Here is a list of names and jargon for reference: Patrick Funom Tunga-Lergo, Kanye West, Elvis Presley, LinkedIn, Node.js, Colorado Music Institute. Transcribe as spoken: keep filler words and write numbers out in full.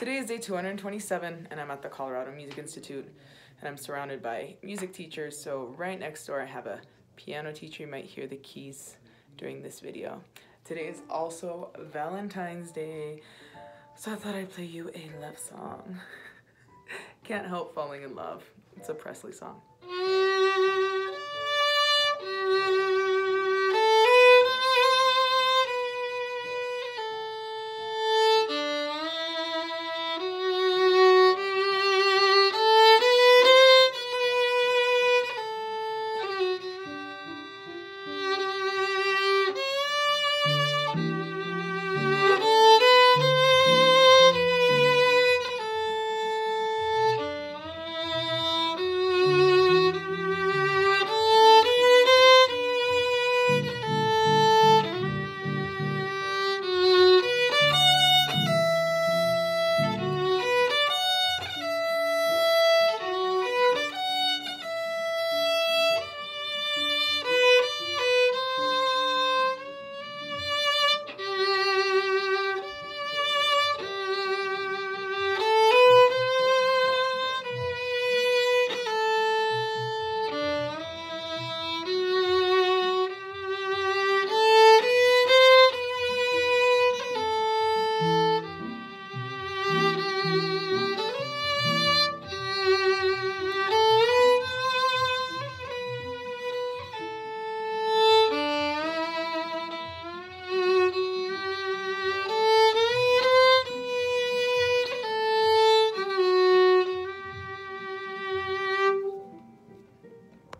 Today is day two hundred twenty-seven, and I'm at the Colorado Music Institute, and I'm surrounded by music teachers. So right next door I have a piano teacher. You might hear the keys during this video. Today is also Valentine's Day, so I thought I'd play you a love song. Can't help falling in love. It's a Presley song.